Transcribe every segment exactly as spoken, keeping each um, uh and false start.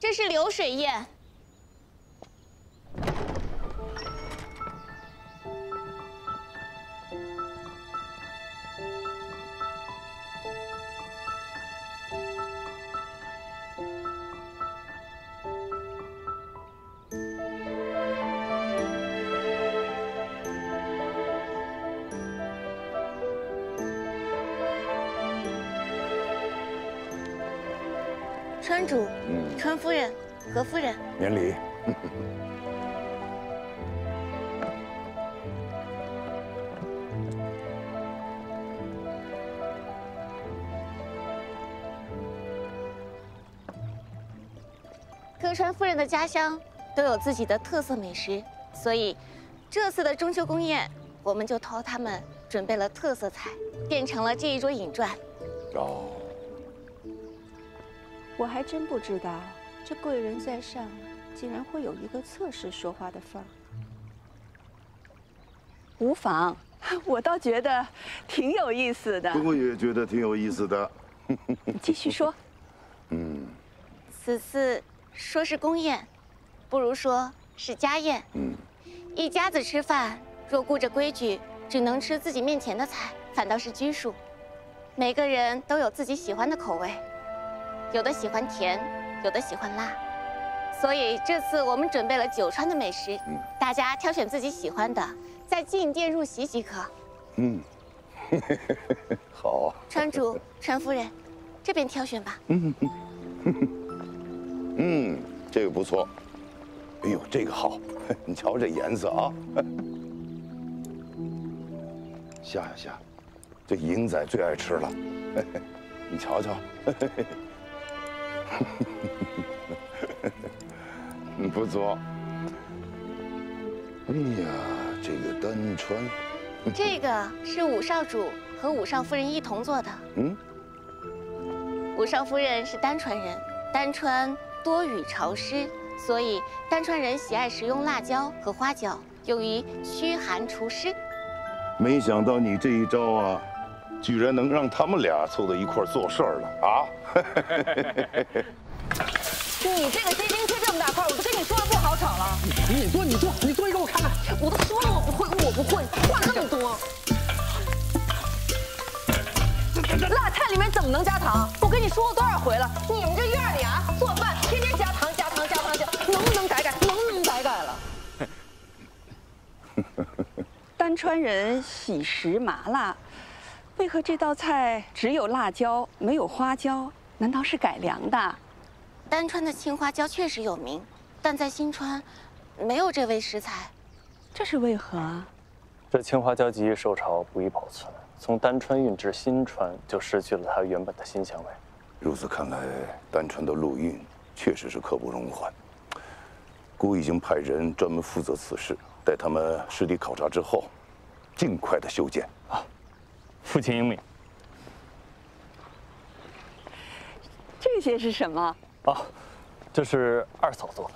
这是流水宴。 川主，嗯，川夫人，何夫人，免礼。各川夫人的家乡都有自己的特色美食，所以这次的中秋宫宴，我们就托他们准备了特色菜，变成了这一桌饮馔。哦。 我还真不知道，这贵人在上，竟然会有一个侧室说话的份儿。无妨，我倒觉得挺有意思的。我也觉得挺有意思的。继续说。嗯。此次说是宫宴，不如说是家宴。嗯。一家子吃饭，若顾着规矩，只能吃自己面前的菜，反倒是拘束。每个人都有自己喜欢的口味。 有的喜欢甜，有的喜欢辣，所以这次我们准备了九川的美食，嗯、大家挑选自己喜欢的，再进殿入席即可。嗯，好。川主、川夫人，这边挑选吧。嗯，嗯，这个不错。哎呦，这个好，你瞧这颜色啊！下呀下，这莹仔最爱吃了，你瞧瞧。 不错。哎呀，这个丹川，这个是武少主和武少夫人一同做的。嗯，武少夫人是丹川人，丹川多雨潮湿，所以丹川人喜爱食用辣椒和花椒，用于驱寒除湿。没想到你这一招啊！ 居然能让他们俩凑到一块儿做事儿了啊！就你这个鸡丁切这么大块，我都跟你说了不好炒了。你做你做你做一个我看看。我都说了我不会，我不会，话那么多。辣菜里面怎么能加糖？我跟你说过多少回了？你们这院里啊，做饭天天加糖加糖加糖加，能不能改改？能不能改改了？丹川人喜食麻辣。 为何这道菜只有辣椒没有花椒？难道是改良的？丹川的青花椒确实有名，但在新川没有这味食材，这是为何啊？这青花椒极易受潮，不易保存，从丹川运至新川就失去了它原本的新鲜味。如此看来，丹川的陆运确实是刻不容缓。孤已经派人专门负责此事，待他们实地考察之后，尽快的修建啊。 父亲英明，这些是什么？哦，这是二嫂做的，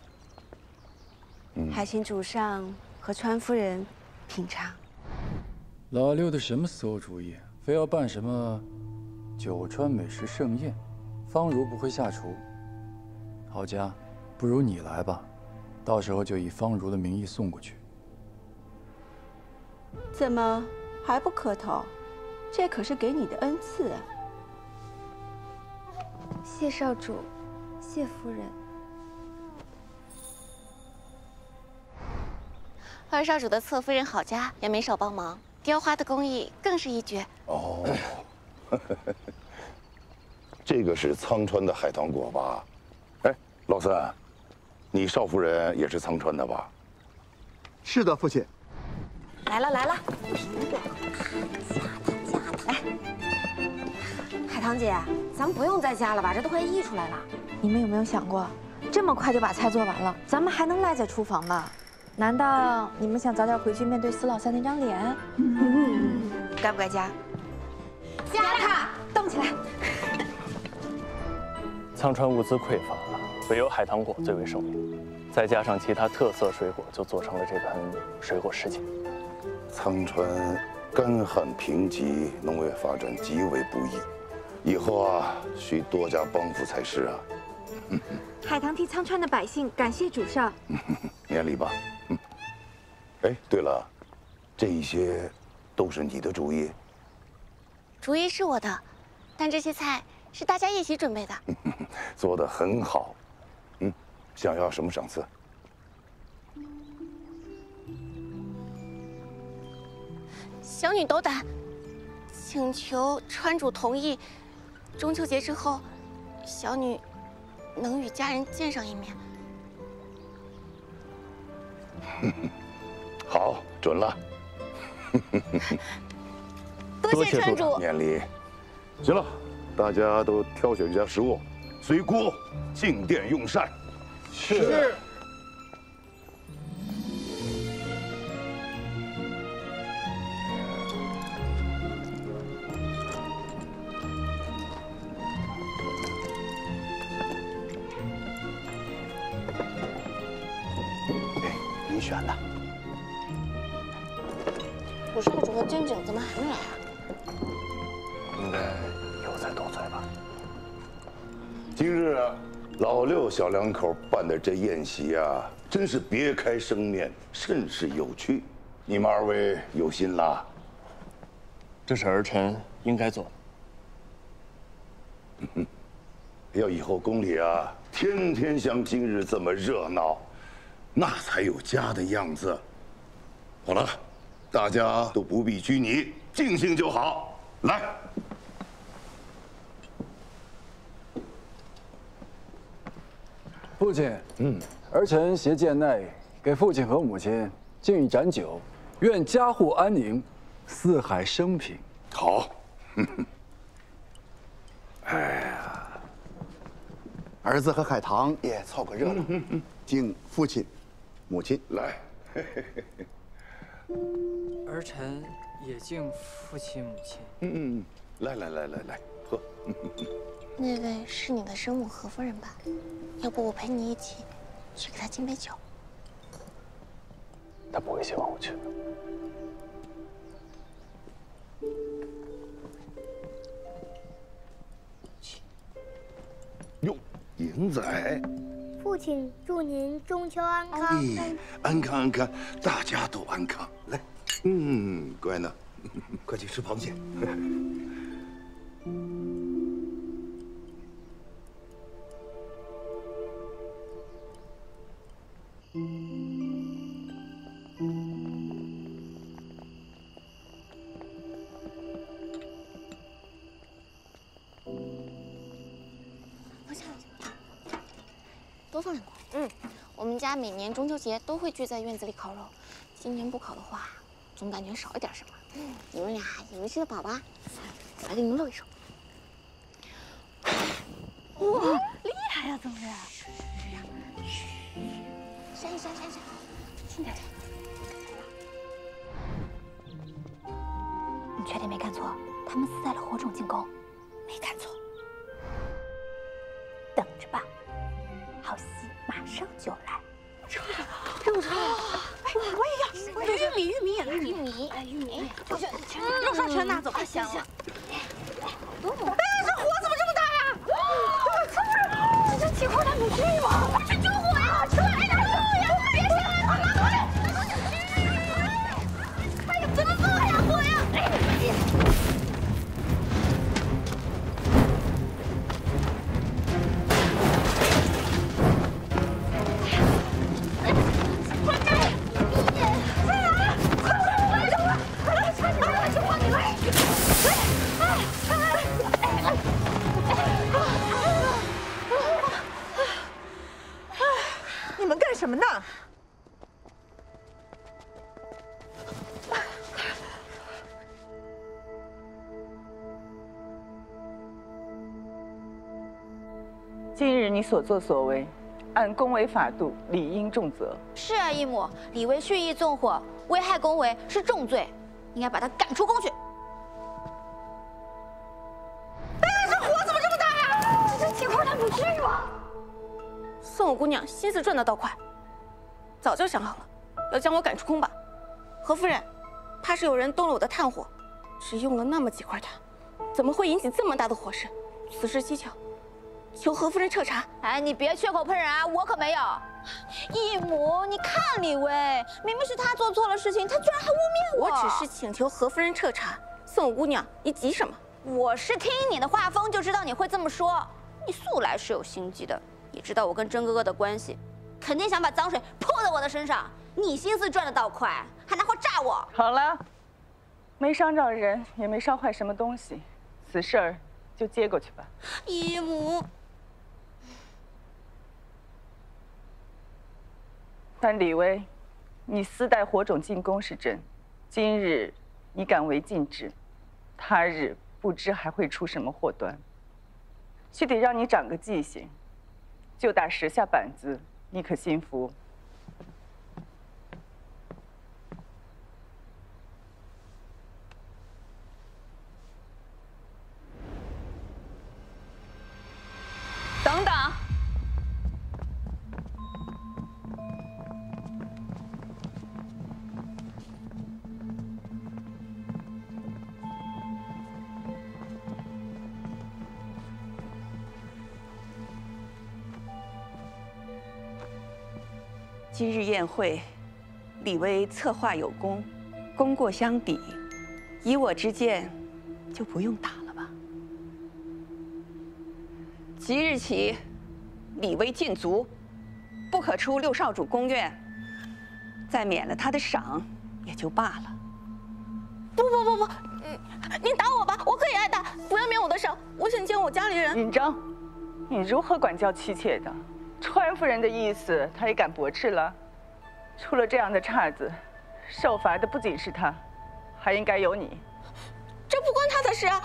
嗯、还请主上和川夫人品尝。老六的什么馊主意，非要办什么九川美食盛宴？方如不会下厨，郝佳，不如你来吧，到时候就以方如的名义送过去。怎么还不磕头？ 这可是给你的恩赐啊！谢少主，谢夫人。二少主的侧夫人郝佳也没少帮忙，雕花的工艺更是一绝。哦，这个是苍川的海棠果吧？哎，老三，你少夫人也是苍川的吧？是的，父亲。来了来了，苹果。 来，海棠姐，咱们不用再加了吧？这都快溢出来了。你们有没有想过，这么快就把菜做完了，咱们还能赖在厨房吗？难道你们想早点回去面对死老三那张脸？嗯，该不该加？加它，动起来！苍川物资匮乏，唯有海棠果最为受用，再加上其他特色水果，就做成了这盆水果世界。苍川。 干旱贫瘠，农业发展极为不易，以后啊，需多加帮扶才是啊。海棠替苍川的百姓感谢主上。免礼吧。嗯。哎，对了，这一些都是你的主意？主意是我的，但这些菜是大家一起准备的。做得很好。嗯，想要什么赏赐？ 小女斗胆，请求川主同意，中秋节之后，小女能与家人见上一面。好，准了。多谢川主免礼。行了，大家都挑选一下食物，随锅进殿用膳。是。 选的，我少主和真整怎么还没来啊？应该有罪斗罪吧。今日啊，老六小两口办的这宴席啊，真是别开生面，甚是有趣。你们二位有心啦。这是儿臣应该做的。要以后宫里啊，天天像今日这么热闹。 那才有家的样子。好了，大家都不必拘泥，尽兴就好。来，父亲，嗯，儿臣携剑奈给父亲和母亲敬一盏酒，愿家户安宁，四海升平。好。哎呀，儿子和海棠也凑个热闹，敬父亲。 母亲来，儿臣也敬父亲母亲。嗯嗯，来来来来来，喝。那位是你的生母何夫人吧？要不我陪你一起去给她敬杯酒。她不会希望我去的。去。哟，银仔。 父亲，祝您中秋安康。嗯，安康安康，大家都安康。来，嗯，乖呢，快去吃螃蟹。我想。 多放两块。嗯，我们家每年中秋节都会聚在院子里烤肉，今年不烤的话，总感觉少了点什么。嗯、你们俩也没吃得饱吧？我来给你们露一手。哇，厉害呀、啊，宗人！这样，扇一扇，扇一扇，轻点。你确定没看错？他们死在了火种进攻？没看错。等着吧。 好戏马上就来，出来，让我出来！哎，我也要，玉米，玉米也来，玉米，哎，玉米，我去，肉烧全拿走，太香了。哎，这火怎么这么大呀？哇，这起火来没地吗？这救火呀！出来，拿救呀！别下来，快拿过来！哎呀，怎么这呀？火呀！哎，你。 什么呢？今日你所作所为，按宫闱法度，理应重责。是啊，义母，李维蓄意纵火，危害宫闱是重罪，应该把他赶出宫去。 宋五姑娘心思转得倒快，早就想好了，要将我赶出宫吧。何夫人，怕是有人动了我的炭火，只用了那么几块炭，怎么会引起这么大的火势？此事蹊跷，求何夫人彻查。哎，你别血口喷人啊，我可没有。义母，你看李薇，明明是她做错了事情，她居然还污蔑我。我只是请求何夫人彻查。宋姑娘，你急什么？我是听你的画风就知道你会这么说。你素来是有心机的，也知道我跟真哥哥的关系，肯定想把脏水泼到我的身上。你心思转得倒快，还拿话炸我。好了，没伤着人，也没烧坏什么东西，此事儿就接过去吧。姨母。 但李薇，你私带火种进宫是真，今日你敢为禁止，他日不知还会出什么祸端。须得让你长个记性，就打十下板子，你可心服？等等。 今日宴会，李薇策划有功，功过相抵。以我之见，就不用打了吧。即日起，李薇禁足，不可出六少主宫院。再免了他的赏，也就罢了。不不不不，你打我吧，我可以挨打，不要免我的赏。我想见我家里人。允章，你如何管教妻妾的？ 川夫人的意思，她也敢驳斥了。出了这样的岔子，受罚的不仅是她，还应该有你。这不关她的事啊！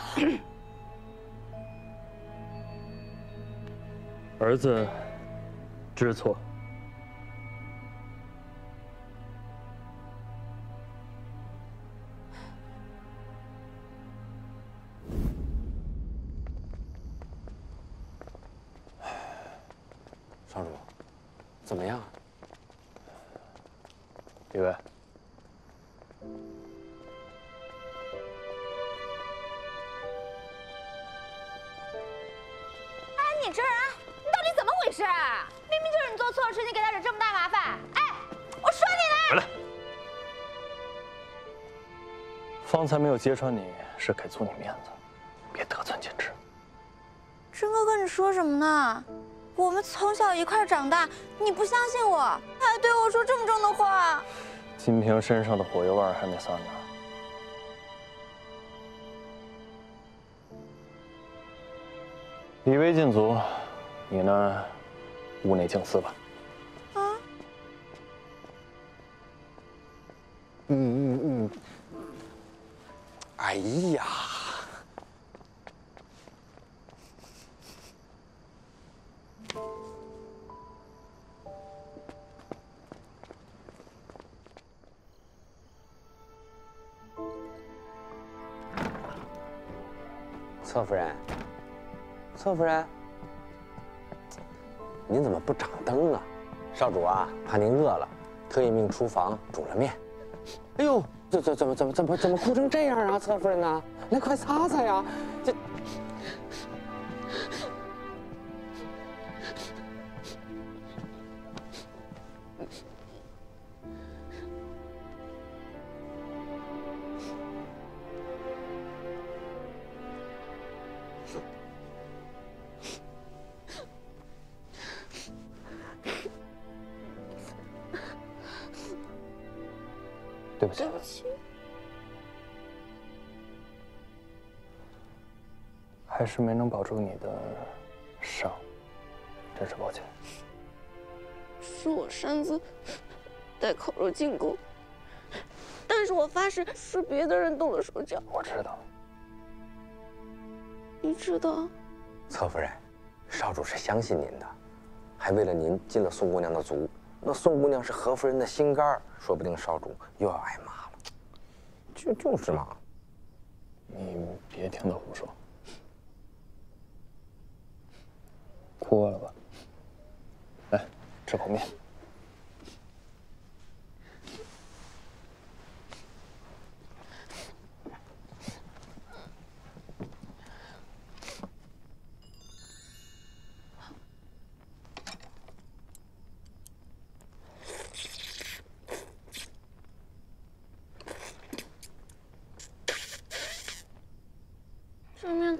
儿子知错。少主，怎么样？李薇，哎，你这人，你到底怎么回事？明明就是你做错了事情，给他惹这么大麻烦。哎，我说你呢！回来。方才没有揭穿你，是给足你面子，别得寸进尺。真哥跟你说什么呢？ 我们从小一块长大，你不相信我，还对我说这么重的话。金瓶身上的火药味还没散呢。李薇禁足，你呢，屋内静思吧。啊？嗯嗯嗯。哎呀！ 侧夫人，侧夫人，您怎么不掌灯啊？少主啊，怕您饿了，特意命厨房煮了面。哎呦，这这怎么怎么怎么怎么哭成这样啊？侧夫人呐、啊，来快擦擦呀！这。 对不起，对不起，还是没能保住你的伤，真是抱歉。是我擅自带烤肉进宫，但是我发誓是别的人动了手脚。我知道，你知道？侧夫人，少主是相信您的，还为了您进了宋姑娘的足。 那宋姑娘是何夫人的心肝儿，说不定少主又要挨骂了。就就是嘛，你别听他胡说。哭饿了吧？来，吃口面。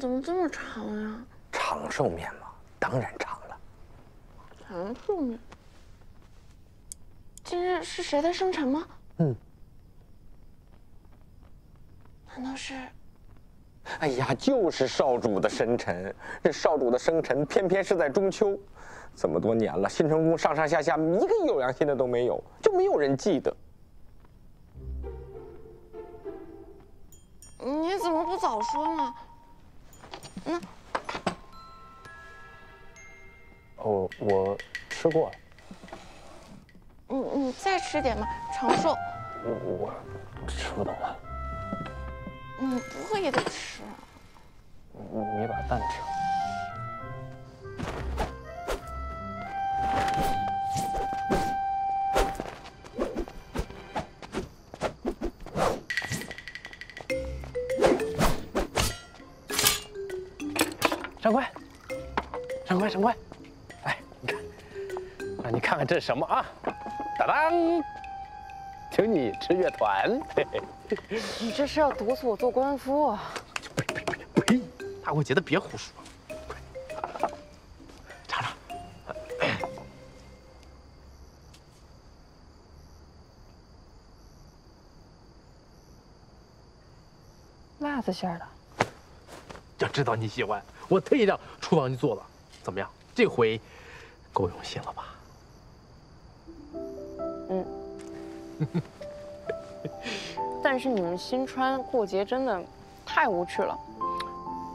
怎么这么长呀？长寿面嘛，当然长了。长寿面。今日是谁的生辰吗？嗯。难道是？ 哎呀，就是少主的生辰。这少主的生辰偏偏是在中秋，这么多年了，新成宫上上下下一个有良心的都没有，就没有人记得。你怎么不早说呢？那……哦，我吃过了。你你再吃点嘛，长寿。我我吃不懂了。 你不会得吃、啊，你你把蛋吃了。掌柜，掌柜，掌柜，哎，你看，让你看看这是什么啊？当当。 请你吃乐团，嘿嘿你这是要毒死我做官夫啊！呸呸呸呸！大过节的别胡说，快尝尝。辣子馅的，要知道你喜欢，我特意让厨房去做了。怎么样？这回够用心了吧？嗯。 但是你们新川过节真的太无趣了，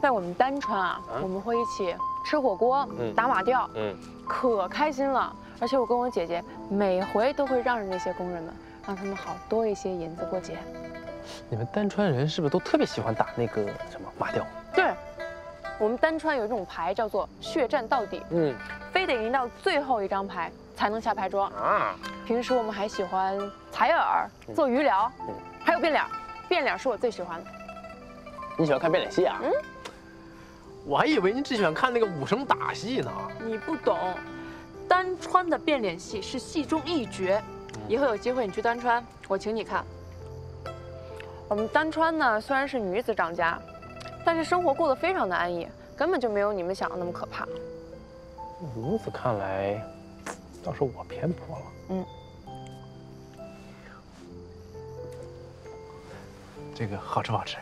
在我们单川啊，我们会一起吃火锅、打马吊，嗯，可开心了。而且我跟我姐姐每回都会让着那些工人们，让他们好多一些银子过节。你们单川人是不是都特别喜欢打那个什么马吊？对，我们单川有一种牌叫做血战到底，嗯，非得赢到最后一张牌。 才能下牌桌啊！平时我们还喜欢采耳、做鱼疗，嗯，还有变脸。变脸是我最喜欢的。你喜欢看变脸戏啊？嗯，我还以为你只喜欢看那个武生打戏呢。你不懂，单川的变脸戏是戏中一绝。以后有机会你去单川，我请你看。我们单川呢，虽然是女子掌家，但是生活过得非常的安逸，根本就没有你们想的那么可怕。如此看来。 倒是我偏颇了。嗯，这个好吃不好吃？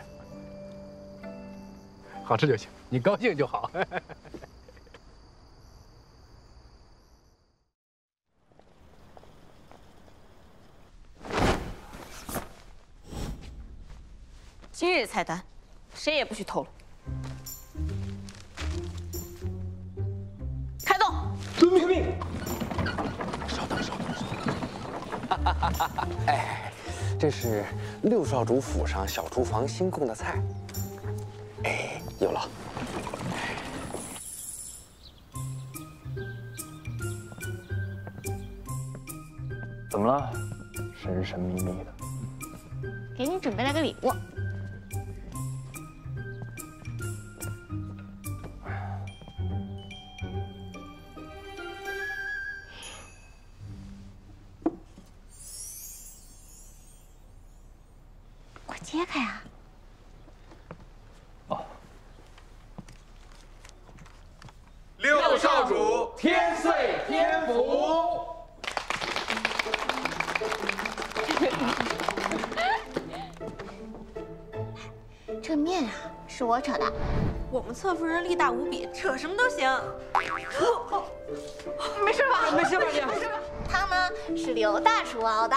好吃就行，你高兴就好。今日菜单，谁也不许透露。开动！遵命。遵命。 哎，这是六少主府上小厨房新供的菜。哎，有了。怎么了？神神秘秘的。给你准备了个礼物。揭开啊！哦，六少主天岁天福。这面啊，是我扯的。我们侧夫人力大无比，扯什么都行。哦哦、没事吧？没事吧？没事吧？汤呢，是刘大厨熬的。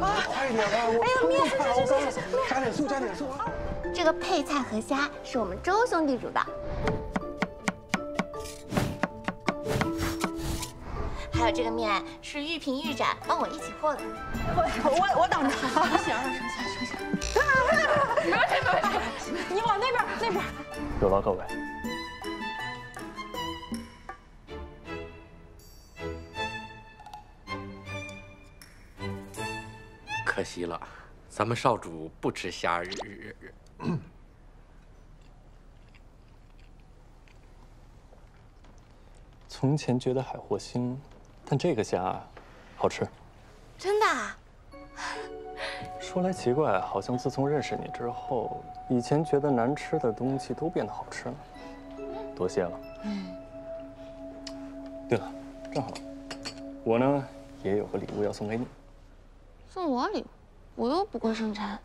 啊，快点啊！我哎呀，面快熬干了，加点醋，加点醋啊！这个配菜河虾是我们周兄弟煮的，还有这个面是玉萍玉展帮我一起和的。我我我等着。不行，剩下剩下。没问题没问题，你往那边那边。有劳各位。 可惜了，咱们少主不吃虾。从前觉得海货腥，但这个虾好吃。真的啊？说来奇怪，好像自从认识你之后，以前觉得难吃的东西都变得好吃了。多谢了。嗯。对了，正好，我呢也有个礼物要送给你。送我礼物？我又不会生产。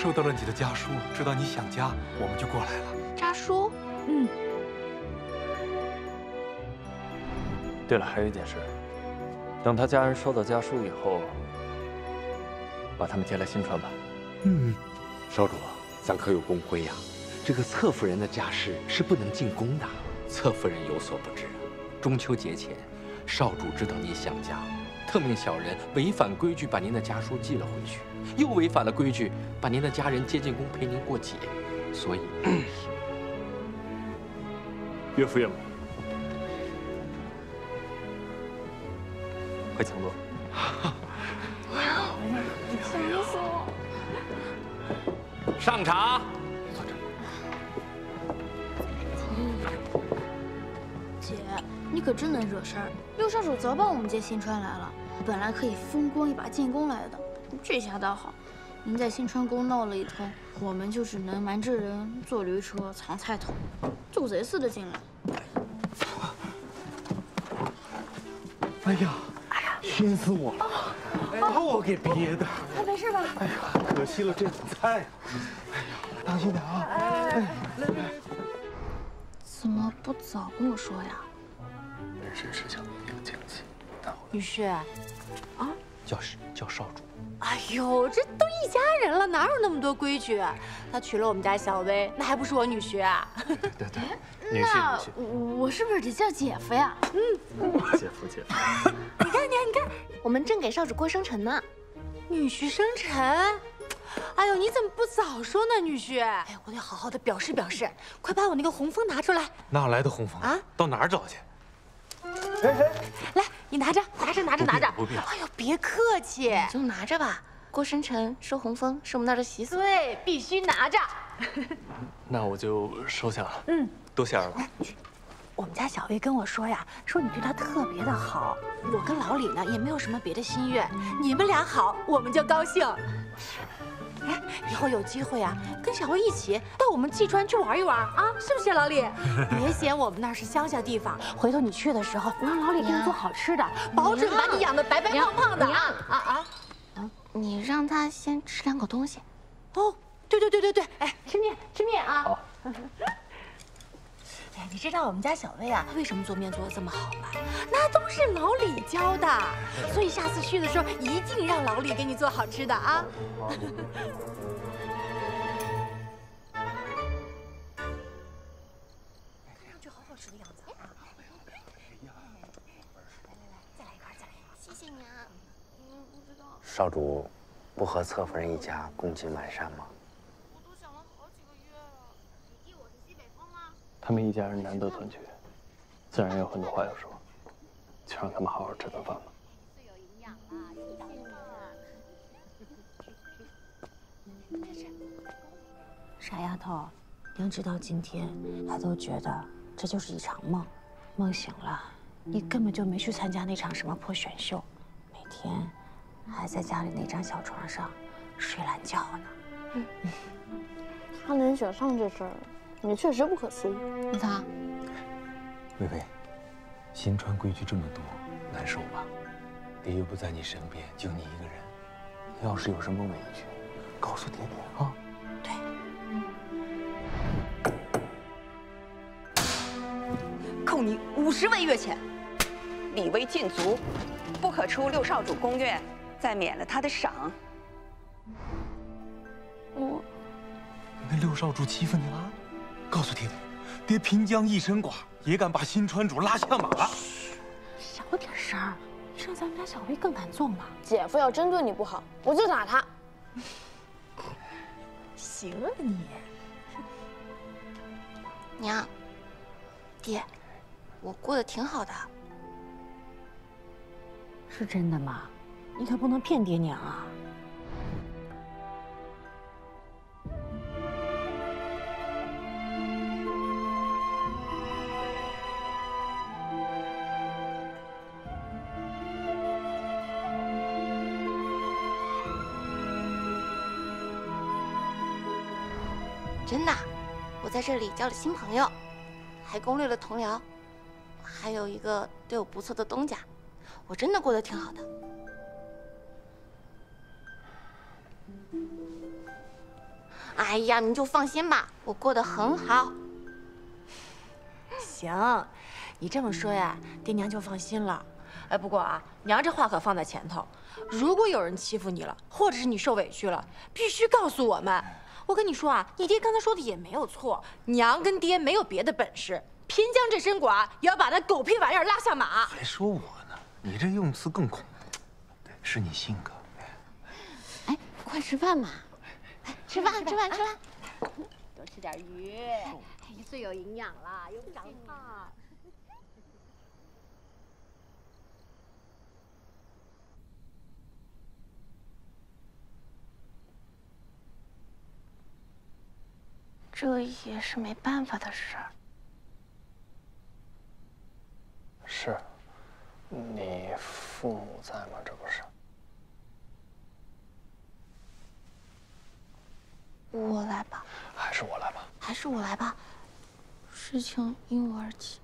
收到了你的家书，知道你想家，我们就过来了。家书，嗯。对了，还有一件事，等他家人收到家书以后，把他们接来新川吧。嗯，少主，咱可有公规呀、啊，这个侧夫人的家事是不能进宫的。侧夫人有所不知，中秋节前，少主知道您想家。 特命小人违反规矩，把您的家书寄了回去，又违反了规矩，把您的家人接进宫陪您过节，所以，岳父岳母，快请坐。娘，想死我！上茶。坐这儿。姐，你可真能惹事儿。 六少主早把我们接新川来了，本来可以风光一把进宫来的，这下倒好，您在新川宫闹了一通，我们就只能瞒着人坐驴车藏菜头，做贼似的进来。哎呀，哎呀，熏死我了，把我给憋的。他没事吧？哎呀，可惜了这碗菜。哎呀，当心点啊！来来来，怎么不早跟我说呀？ 人生事项一个静气，大伙。女婿，啊，叫是叫少主。哎呦，这都一家人了，哪有那么多规矩？他娶了我们家小薇，那还不是我女婿啊？对对对，女婿女婿。我是不是得叫姐夫呀？嗯，姐夫姐夫。你看你看你看，我们正给少主过生辰呢。女婿生辰。 哎呦，你怎么不早说呢，女婿？哎呦，我得好好的表示表示。快把我那个红封拿出来。哪来的红封啊？到哪儿找去？ 哎哎，来，你拿着，拿着，拿着，拿着。不必了。哎呦，别客气，你就拿着吧。过生辰收红封是我们那儿的习俗。对，必须拿着。那我就收下了。嗯，多谢二老。我们家小薇跟我说呀，说你对她特别的好。我跟老李呢也没有什么别的心愿，你们俩好，我们就高兴。哎，以后有机会啊，跟小薇一起到我们济川去玩一玩啊，是不是老李？别嫌我们那是乡下地方，回头你去的时候，我让老李给你做好吃的，保准把你养得白白胖胖的啊啊啊！你让他先吃两口东西。哦，对对对对对，哎，吃面吃面啊！好。哎，你知道我们家小薇啊，为什么做面做得这么好吗？那都是老李教的，所以下次去的时候一定让老李给你做好吃的啊！看上去好好吃的样子啊！来来来，再来一块，再来一块。谢谢你啊！嗯，不知道。少主，不和侧夫人一家共进晚膳吗？ 他们一家人难得团聚，自然有很多话要说，就让他们好好吃顿饭吧。最有营养了，一点都不饿。傻丫头，娘直到今天还都觉得这就是一场梦，梦醒了，你根本就没去参加那场什么破选秀，每天还在家里那张小床上睡懒觉呢。他能选上这事儿。 也确实不可思议。你咋？薇薇，新川规矩这么多，难受吧？爹又不在你身边，就你一个人，要是有什么委屈，告诉爹爹啊。对。扣你五十文月钱。李薇禁足，不可出六少主宫院，再免了他的赏。我。那六少主欺负你了？ 告诉爹爹，爹平江一身剐，也敢把新川主拉下马了。小点声儿，这咱们家小薇更敢纵了。姐夫要真对你不好，我就打他。行啊你。娘，爹，我过得挺好的。是真的吗？你可不能骗爹娘啊！ 真的，我在这里交了新朋友，还攻略了同僚，还有一个对我不错的东家，我真的过得挺好的。哎呀，你就放心吧，我过得很好。行，你这么说呀，爹娘就放心了。哎，不过啊，娘这话可放在前头，如果有人欺负你了，或者是你受委屈了，必须告诉我们。 我跟你说啊，你爹刚才说的也没有错，娘跟爹没有别的本事，偏将这身剐也要把那狗屁玩意儿拉下马。还说我呢，你这用词更恐怖，对，是你性格。哎，快吃饭嘛！哎，吃饭，吃饭，吃饭，多吃点鱼，最有营养了，又不长胖。 这也是没办法的事儿。是，你父母在吗？这不是。我来吧。还是我来吧。还是我来吧。事情因我而起。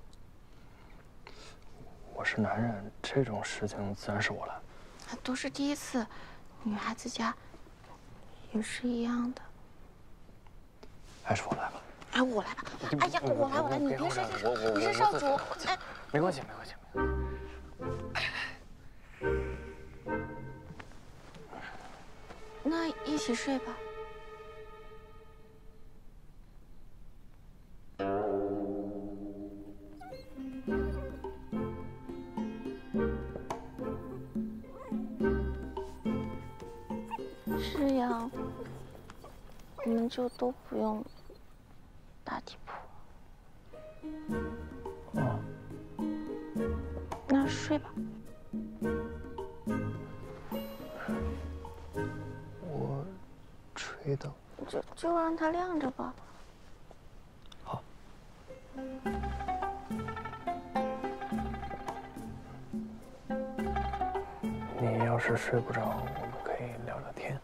我是男人，这种事情自然是我来。都是第一次，女孩子家也是一样的。 还是我来吧。哎，我来吧。哎呀，我来，我来，你别说，你是少主。哎，没关系，没关系，没关系。那一起睡吧。是呀。 我们就都不用打地铺，嗯，那睡吧。我吹灯，就就让它亮着吧。好。你要是睡不着，我们可以聊聊天。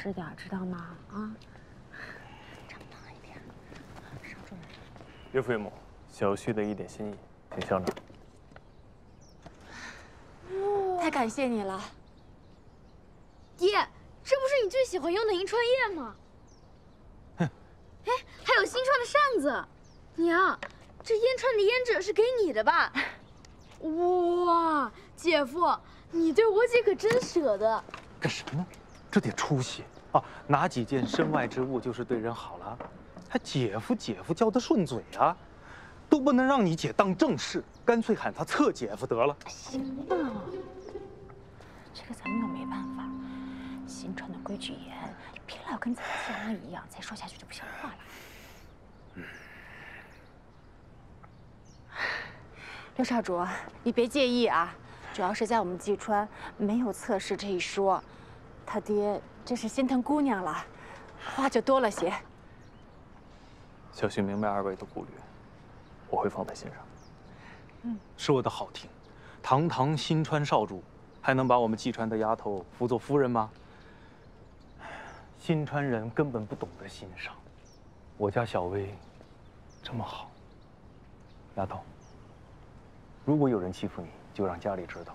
吃点，知道吗？啊，长胖一点，少主人。岳父岳母，小婿的一点心意，请笑纳。太感谢你了，爹，这不是你最喜欢用的银川液吗？哼，哎，还有新串的扇子。娘，这烟串的胭脂是给你的吧？哇，姐夫，你对我姐可真舍得。干什么呢？ 这得出息啊！拿几件身外之物就是对人好了，还姐夫姐夫叫他顺嘴啊，都不能让你姐当正室，干脆喊他侧姐夫得了。行吧，这个咱们又没办法，新传的规矩严，你别老跟咱爹娘一样，再说下去就不像话了。嗯、刘少主，你别介意啊，主要是在我们济川没有侧室这一说。 他爹真是心疼姑娘了，话就多了些。小旭明白二位的顾虑，我会放在心上。嗯，说得好听，堂堂新川少主，还能把我们济川的丫头扶做夫人吗？新川人根本不懂得欣赏。我家小薇这么好，丫头，如果有人欺负你，就让家里知道。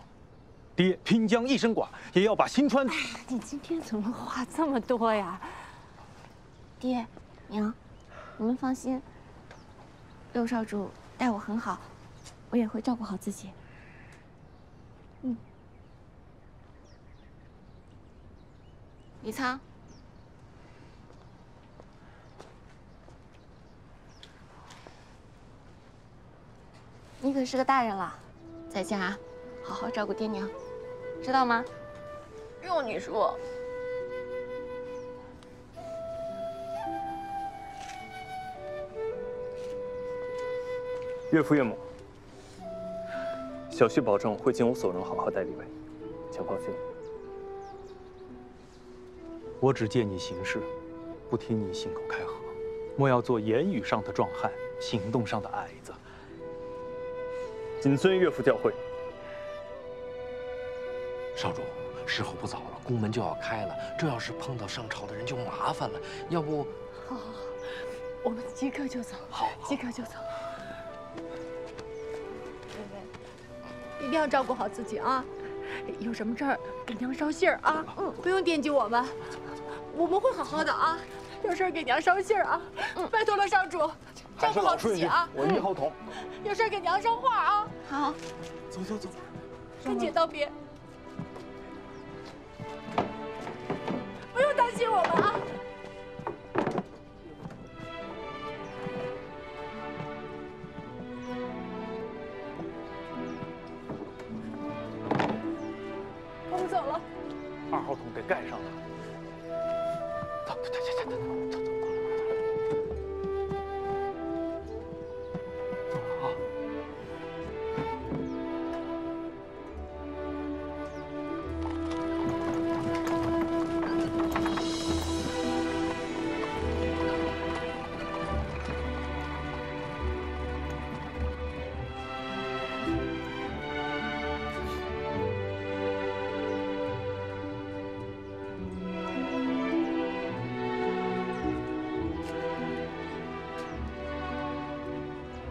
爹，拼将一身剐，也要把新川。哎呀，你今天怎么话这么多呀？爹，娘，你们放心，六少主待我很好，我也会照顾好自己。嗯。李仓，你可是个大人了，在家好好照顾爹娘。 知道吗？用你说。岳父岳母，小旭保证会尽我所能好好待李薇，请放心。我只借你行事，不听你信口开河，莫要做言语上的壮汉，行动上的矮子。谨遵岳父教诲。 少主，时候不早了，宫门就要开了。这要是碰到上朝的人就麻烦了。要不，好，好，好，我们即刻就走。好，即刻就走。薇薇，一定要照顾好自己啊！有什么事儿给娘捎信儿啊！嗯，不用惦记我们，我们会好好的啊。有事儿给娘捎信儿啊！拜托了，少主，照顾好自己啊！我一号筒。有事儿给娘捎话啊！好，走走走，跟姐道别。 不用担心我们啊！我们走了。二号桶给盖上了。走走走走走走走走了啊！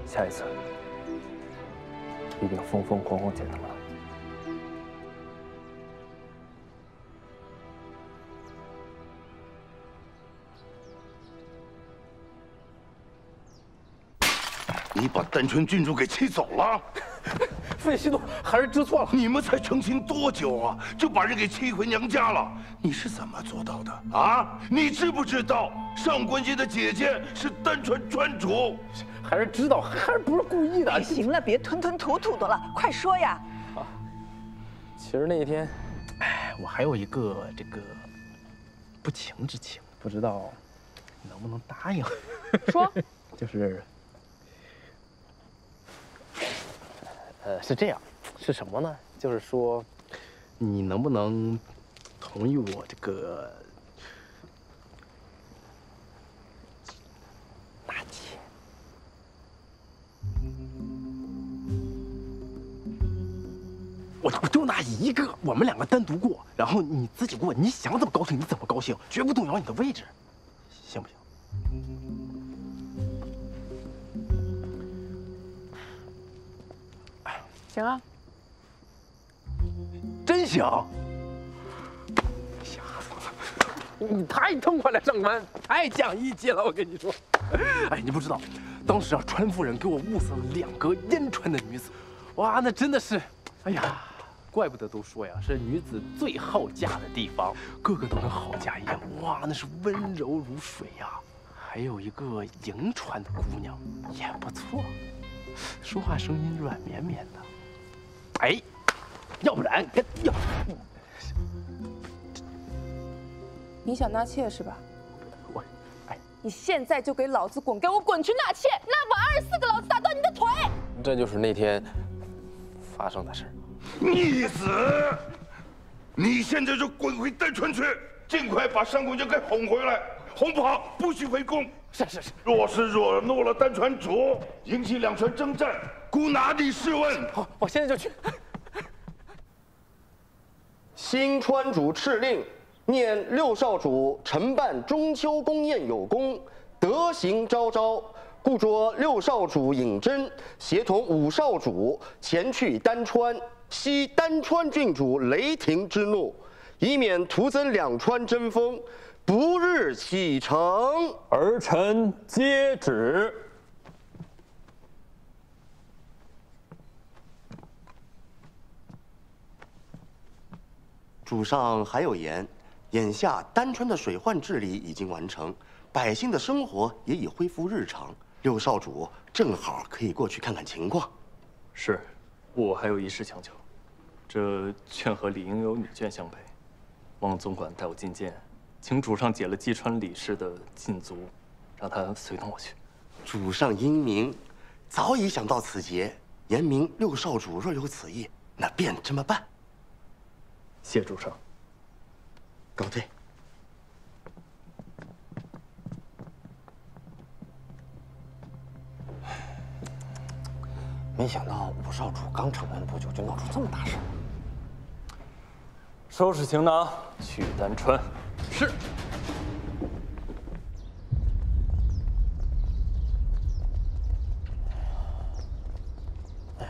下一次一定风风光光见到他。 你把丹泉郡主给气走了，费西诺，孩儿知错了。你们才成亲多久啊，就把人给气回娘家了？你是怎么做到的啊？你知不知道上官家的姐姐是丹泉川主？孩儿知道，孩儿不是故意的。哎、行了，别吞吞吐吐的了，快说呀！啊，其实那一天，哎，我还有一个这个不情之请，不知道你能不能答应？说，就是。 呃，是这样，是什么呢？就是说，你能不能同意我这个大姐？我我就拿一个，我们两个单独过，然后你自己过，你想怎么高兴你怎么高兴，绝不动摇你的位置，行不行？ 行啊，真行！吓死我了！你太痛快了，上官，太讲义气了，我跟你说。哎，你不知道，当时啊，川夫人给我物色了两个燕川的女子，哇，那真的是，哎呀，怪不得都说呀，是女子最好嫁的地方，个个都跟好家一样，哇，那是温柔如水呀。还有一个银川的姑娘也不错，说话声音软绵绵的。 哎，要不然跟要，你想纳妾是吧？我，哎，你现在就给老子滚，给我滚去纳妾，那我二十四个老子打断你的腿！这就是那天发生的事儿。逆子，你现在就滚回丹川去，尽快把上官家给哄回来，哄不好不许回宫。是是是。若是惹怒了单传主，引起两权征战，孤哪里是问？好，我现在就去。新川主敕令，念六少主承办中秋宫宴有功，德行昭昭，故着六少主尹真协同五少主前去丹川，息丹川郡主雷霆之怒，以免徒增两川争锋。 不日启程，儿臣接旨。主上还有言，眼下丹川的水患治理已经完成，百姓的生活也已恢复日常。六少主正好可以过去看看情况。是，我还有一事强求，这劝和理应有女眷相陪，望总管带我觐见。 请主上解了姬川李氏的禁足，让他随同我去。主上英明，早已想到此劫。严明六少主若有此意，那便这么办。谢主上。告退。没想到五少主刚成门不久，就闹出这么大事。收拾行囊，去丹川。 是。哎呀，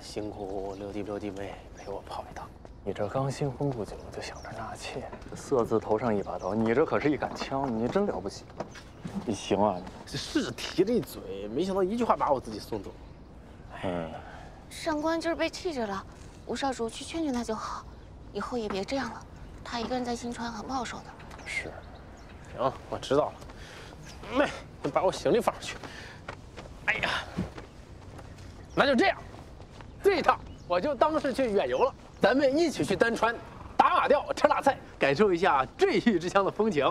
辛苦六弟六弟妹陪我跑一趟。你这刚新婚不久就想着纳妾，这色字头上一把刀，你这可是一杆枪，你真了不起。你行啊，这试着提了一嘴，没想到一句话把我自己送走。嗯，上官今儿被气着了，吴少主去劝劝他就好，以后也别这样了。 他一个人在新川很不好受的。是，行，我知道了。妹，你把我行李放上去。哎呀，那就这样，这一趟我就当是去远游了。咱们一起去丹川，打马吊，吃辣菜，感受一下坠玉之乡的风情。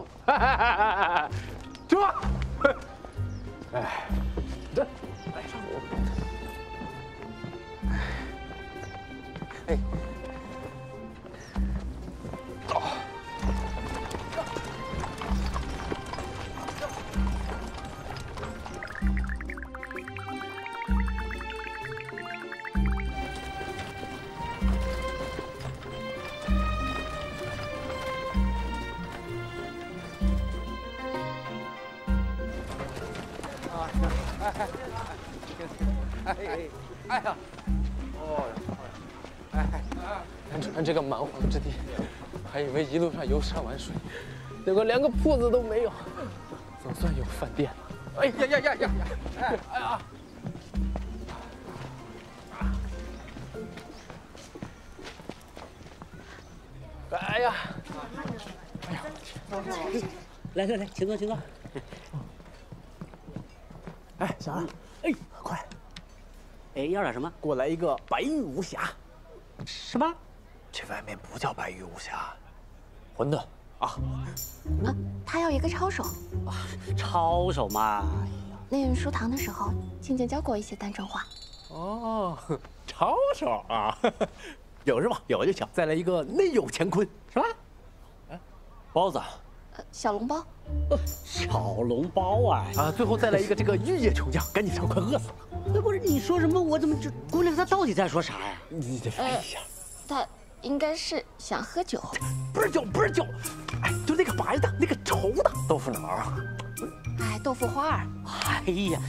出发！哎，这，哎，上午。哎。 哎呀！哦，哎，南川这个蛮荒之地，还以为一路上游山玩水，结果连个铺子都没有，总算有饭店了。哎呀呀呀呀！哎哎呀！哎呀！哎呀！来来来，请坐，请坐。哎，小二，哎，快！ 哎，要点什么？给我来一个白玉无瑕。什么？这外面不叫白玉无瑕，馄饨啊。啊，他要一个抄手。啊，抄手嘛。哎呀，那运书堂的时候，静静教过一些丹川话。哦，抄手啊，有是吧？有就行。再来一个内有乾坤。什么？哎，包子。呃，小笼包。小笼包啊！啊，最后再来一个这个玉液琼浆，赶紧上，快饿死了。 那不是你说什么？我怎么这姑娘她到底在说啥呀？你得翻译一下。她应该是想喝酒，不是酒，不是酒，哎，就那个白的，那个稠的豆腐脑。哎，豆腐花。哎呀，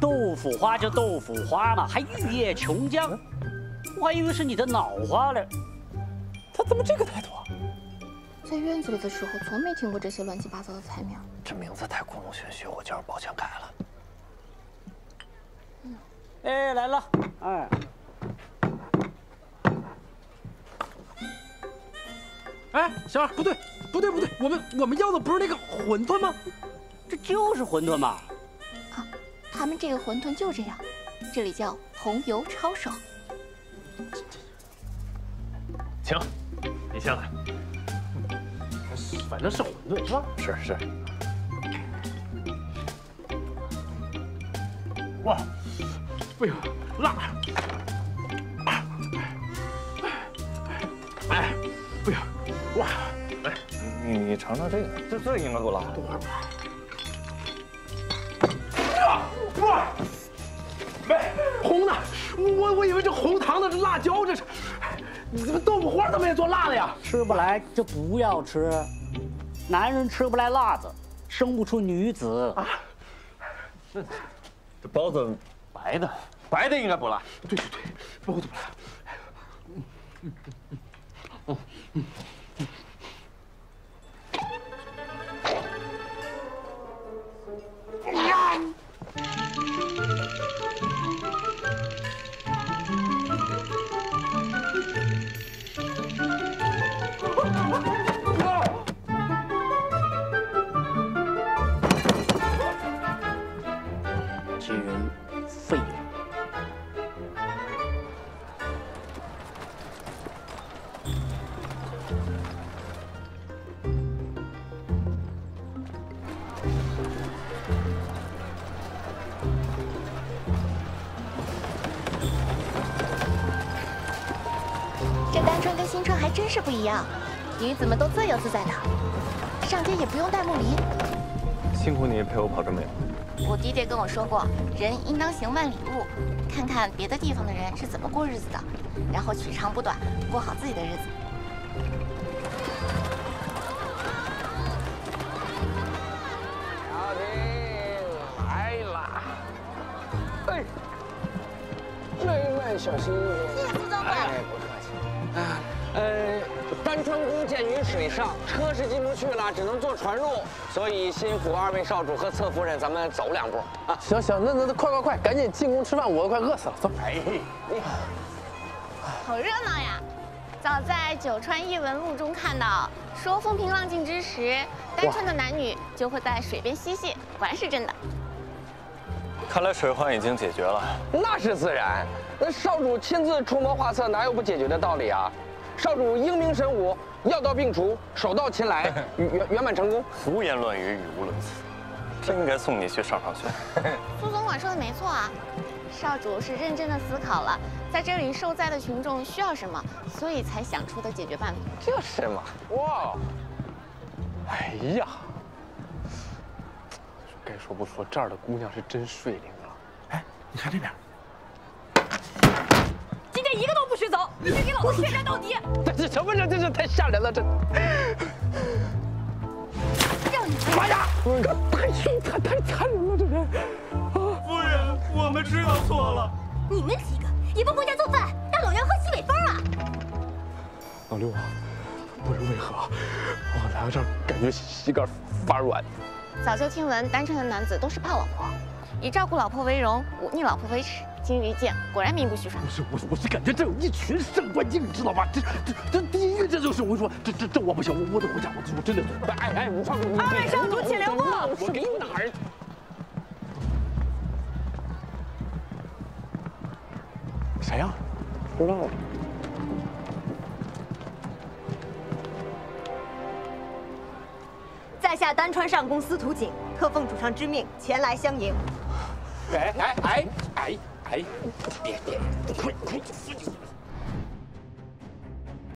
豆腐花就豆腐花嘛，还玉液琼浆，我还以为是你的脑花嘞。他怎么这个态度啊？在院子里的时候，从没听过这些乱七八糟的菜名。这名字太故弄玄虚，我叫人抱歉改了。 哎，来了！哎，哎，小二，不对，不对，不对，我们我们要的不是那个馄饨吗？这就是馄饨嘛！啊，他们这个馄饨就这样，这里叫红油抄手。请，你先来。反正是馄饨是吧？是是。哇！ 哎呦，辣！哎哎哎！哎呀，哇！哎，你你尝尝这个，这这应该够辣。这玩意儿，哇，没红的，我我以为这红糖的是辣椒，这是，你怎么豆腐花怎么也做辣的呀？吃不来就不要吃，男人吃不来辣子，生不出女子啊。这这包子白的，白的应该不辣。对对对，包子不辣。嗯嗯嗯嗯嗯嗯 这人废了。这单纯跟新春还真是不一样，女子们都自由自在的，上街也不用戴木梨。辛苦你陪我跑这么远。 我爹爹跟我说过，人应当行万里路，看看别的地方的人是怎么过日子的，然后取长补短，过好自己的日子。小婷来啦！哎，慢慢小心一点。谢谢苏总管。哎，不客气。啊，呃，丹川宫建于水上，车是进不去了，只能坐船入。 所以辛苦二位少主和侧夫人，咱们走两步啊！行行，那那那快快快，赶紧进宫吃饭，我都快饿死了。走！哎，好热闹呀！早在《九川异闻录》中看到，说风平浪静之时，单身的男女就会在水边嬉戏，果然是真的。看来水患已经解决了，那是自然。那少主亲自出谋划策，哪有不解决的道理啊？少主英明神武。 药到病除，手到擒来，圆圆满成功。胡言乱语，语无伦次，真应该送你去上上学。苏总管说的没错啊，少主是认真的思考了，在这里受灾的群众需要什么，所以才想出的解决办法。就是嘛，哇！哎呀，该说不说，这儿的姑娘是真水灵啊。哎，你看这边。 今天一个都不许走，必须给老子血战到底！这这什么人？这是太吓人了！这，让你妈呀！太凶残，太残忍了！这人啊！夫人，我们知道错了。你们几个也帮国家做饭，让老杨喝西北风啊！老六啊，不知为何，我来到这儿感觉膝盖发软。早就听闻单纯的男子都是怕老婆，以照顾老婆为荣，忤逆老婆为耻。 今日一见，果然名不虚传。不是我，我是感觉这有一群上官精，你知道吧？这这这地狱，这就是我说，这这这我不行，我我得回家，我我真的。哎哎，你放我！二位少主，请留步。我给哪儿？谁呀？不知道。在下丹川上宫司徒景，特奉主上之命前来相迎。哎哎哎哎！ 哎，别别，快快！